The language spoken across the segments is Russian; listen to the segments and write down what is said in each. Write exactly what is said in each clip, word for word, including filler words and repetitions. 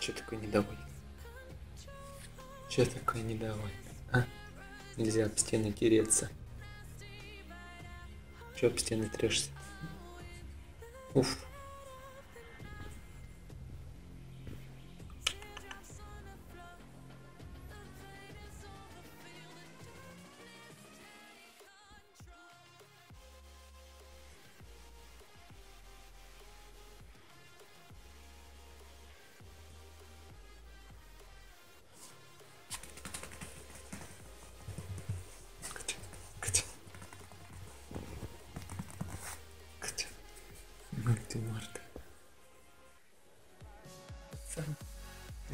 Че такой недовольный? Че такой недовольный? А? Нельзя об стены тереться. Че об стены трешься? Уф.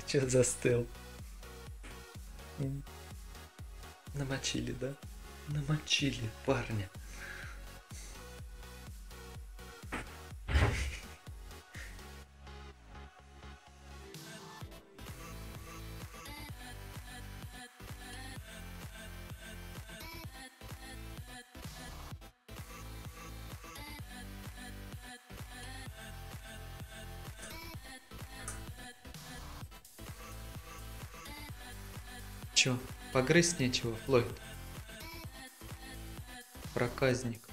Че застыл? Намочили, да? Намочили парня. Погрызть нечего, Флойд. Проказник.